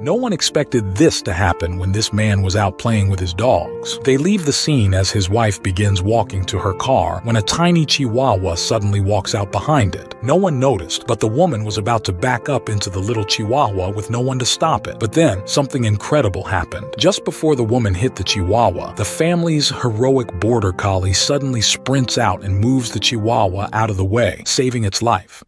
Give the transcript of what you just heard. No one expected this to happen when this man was out playing with his dogs. They leave the scene as his wife begins walking to her car when a tiny Chihuahua suddenly walks out behind it. No one noticed, but the woman was about to back up into the little Chihuahua with no one to stop it. But then, something incredible happened. Just before the woman hit the Chihuahua, the family's heroic Border Collie suddenly sprints out and moves the Chihuahua out of the way, saving its life.